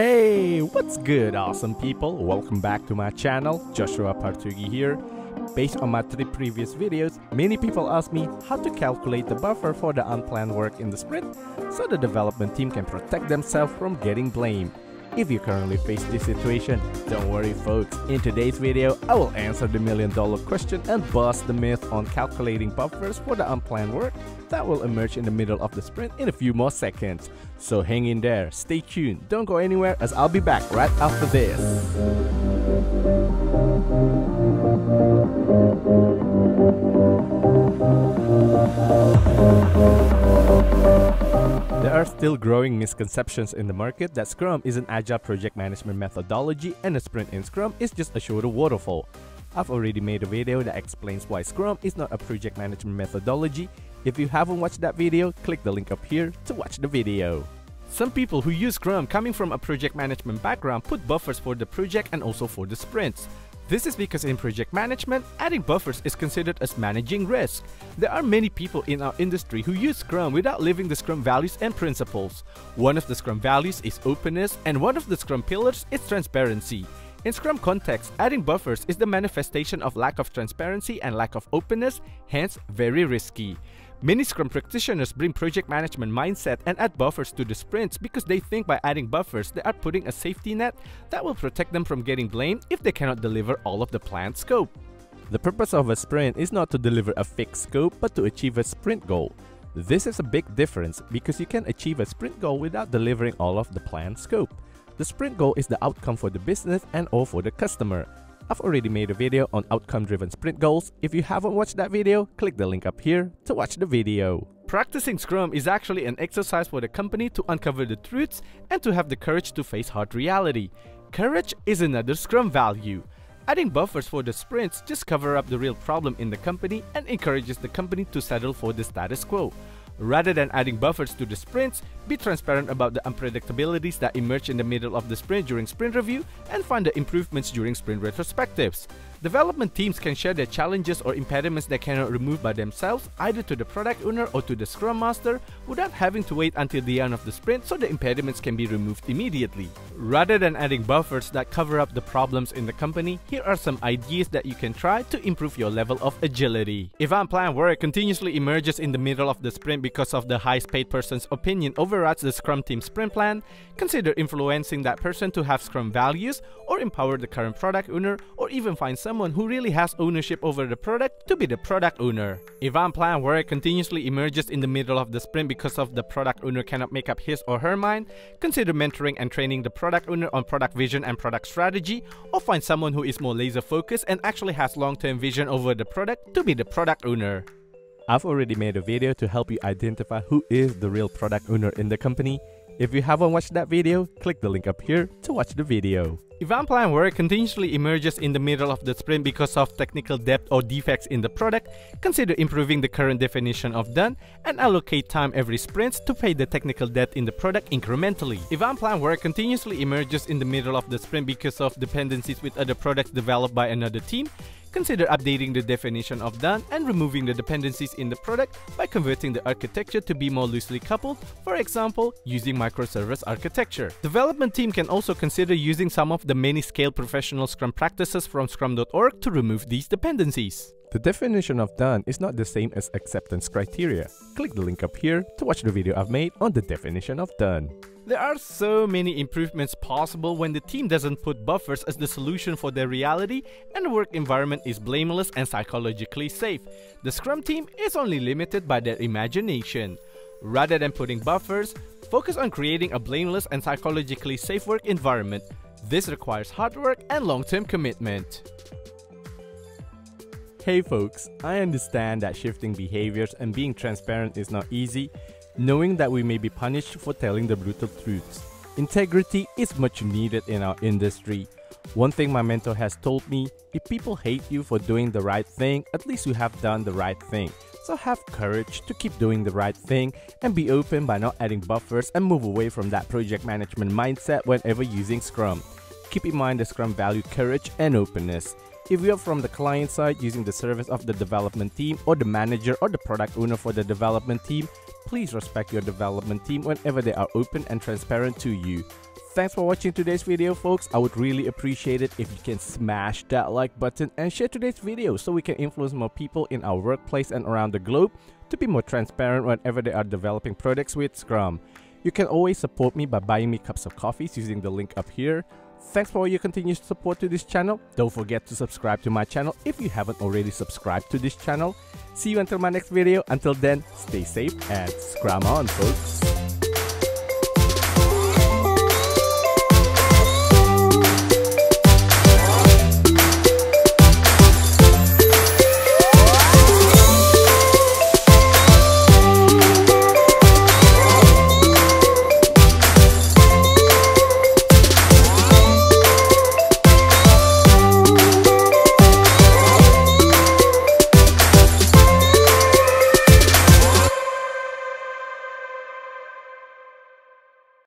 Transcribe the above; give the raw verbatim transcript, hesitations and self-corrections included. Hey, what's good, awesome people? Welcome back to my channel. Joshua Partugi here. Based on my three previous videos, many people asked me how to calculate the buffer for the unplanned work in the sprint so the development team can protect themselves from getting blamed. If you currently face this situation, don't worry folks, in today's video I will answer the million dollar question and bust the myth on calculating buffers for the unplanned work that will emerge in the middle of the sprint in a few more seconds. So hang in there, stay tuned, don't go anywhere as I'll be back right after this. There are still growing misconceptions in the market that Scrum is an agile project management methodology and a sprint in Scrum is just a shorter waterfall. I've already made a video that explains why Scrum is not a project management methodology. If you haven't watched that video, click the link up here to watch the video. Some people who use Scrum coming from a project management background put buffers for the project and also for the sprints. This is because in project management, adding buffers is considered as managing risk. There are many people in our industry who use Scrum without living the Scrum values and principles. One of the Scrum values is openness and one of the Scrum pillars is transparency. In Scrum context, adding buffers is the manifestation of lack of transparency and lack of openness, hence very risky. Many Scrum practitioners bring project management mindset and add buffers to the sprints because they think by adding buffers they are putting a safety net that will protect them from getting blamed if they cannot deliver all of the planned scope. The purpose of a sprint is not to deliver a fixed scope but to achieve a sprint goal. This is a big difference because you can achieve a sprint goal without delivering all of the planned scope. The sprint goal is the outcome for the business and or for the customer. I've already made a video on outcome-driven sprint goals. If you haven't watched that video, click the link up here to watch the video. Practicing Scrum is actually an exercise for the company to uncover the truths and to have the courage to face hard reality. Courage is another Scrum value. Adding buffers for the sprints just covers up the real problem in the company and encourages the company to settle for the status quo. Rather than adding buffers to the sprints, be transparent about the unpredictabilities that emerge in the middle of the sprint during sprint review and find the improvements during sprint retrospectives. Development teams can share their challenges or impediments they cannot remove by themselves either to the product owner or to the Scrum Master without having to wait until the end of the sprint so the impediments can be removed immediately. Rather than adding buffers that cover up the problems in the company, here are some ideas that you can try to improve your level of agility. If unplanned work continuously emerges in the middle of the sprint because of the highest paid person's opinion overrides the Scrum team sprint plan, consider influencing that person to have Scrum values or empower the current product owner or even find some someone who really has ownership over the product to be the product owner. If unplanned work continuously emerges in the middle of the sprint because of the product owner cannot make up his or her mind, consider mentoring and training the product owner on product vision and product strategy, or find someone who is more laser focused and actually has long-term vision over the product to be the product owner. I've already made a video to help you identify who is the real product owner in the company. If you haven't watched that video, click the link up here to watch the video. If unplanned work continuously emerges in the middle of the sprint because of technical debt or defects in the product, consider improving the current definition of done and allocate time every sprint to pay the technical debt in the product incrementally. If unplanned work continuously emerges in the middle of the sprint because of dependencies with other products developed by another team, consider updating the definition of done and removing the dependencies in the product by converting the architecture to be more loosely coupled, for example, using microservice architecture. Development team can also consider using some of the many scaled professional Scrum practices from Scrum dot org to remove these dependencies. The definition of done is not the same as acceptance criteria. Click the link up here to watch the video I've made on the definition of done. There are so many improvements possible when the team doesn't put buffers as the solution for their reality and the work environment is blameless and psychologically safe. The Scrum team is only limited by their imagination. Rather than putting buffers, focus on creating a blameless and psychologically safe work environment. This requires hard work and long-term commitment. Hey folks, I understand that shifting behaviors and being transparent is not easy, knowing that we may be punished for telling the brutal truths. Integrity is much needed in our industry. One thing my mentor has told me, if people hate you for doing the right thing, at least you have done the right thing. So have courage to keep doing the right thing and be open by not adding buffers and move away from that project management mindset whenever using Scrum. Keep in mind the Scrum value courage and openness. If you are from the client side using the service of the development team or the manager or the product owner for the development team, please respect your development team whenever they are open and transparent to you. Thanks for watching today's video, folks. I would really appreciate it if you can smash that like button and share today's video so we can influence more people in our workplace and around the globe to be more transparent whenever they are developing products with Scrum. You can always support me by buying me cups of coffees using the link up here. Thanks for your continued support to this channel. Don't forget to subscribe to my channel if you haven't already subscribed to this channel. See you until my next video. Until then, stay safe and Scrum on, folks.